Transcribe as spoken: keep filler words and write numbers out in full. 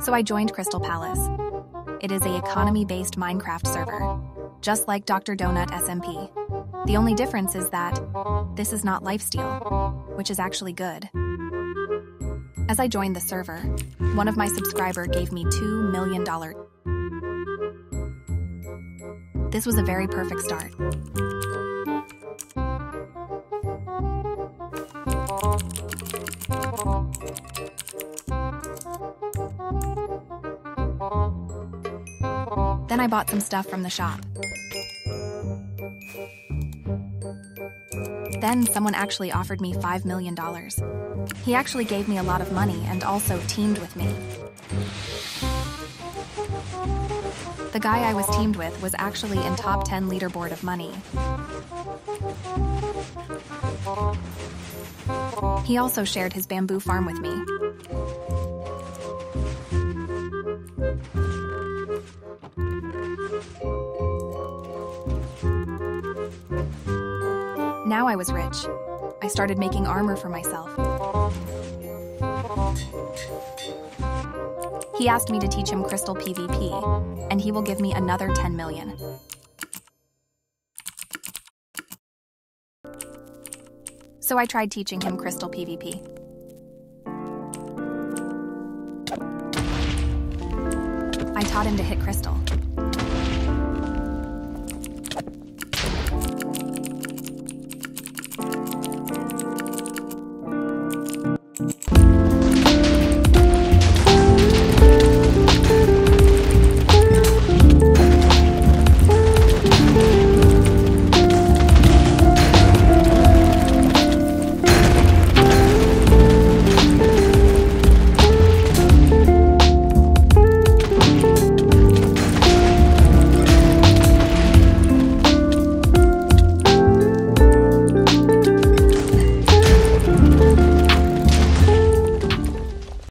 So I joined Crystal Palace. It is a economy-based Minecraft server, just like Doctor Donut S M P. The only difference is that this is not lifesteal, which is actually good. As I joined the server, one of my subscribers gave me two million dollars. This was a very perfect start. Then I bought some stuff from the shop. Then someone actually offered me five million dollars. He actually gave me a lot of money and also teamed with me. The guy I was teamed with was actually in top ten leaderboard of money. He also shared his bamboo farm with me. Now I was rich. I started making armor for myself. He asked me to teach him Crystal PvP, and he will give me another ten million. So I tried teaching him Crystal PvP. I taught him to hit Crystal.